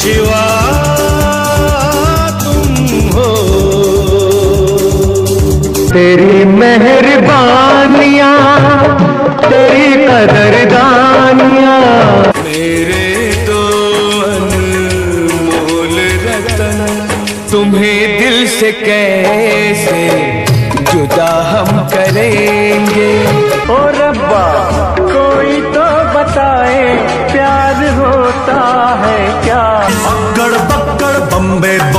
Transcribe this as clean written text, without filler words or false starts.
शिवा तुम हो। तेरी मेहरबानियाँ तेरी कदरदानियाँ मेरे तो अनमोल रतन तुम्हें दिल से कैसे जुदा हम करेंगे। ओ रब्बा कोई तो बताए प्यार होता है क्या। अक्कड़ पक्कड़ बम्बे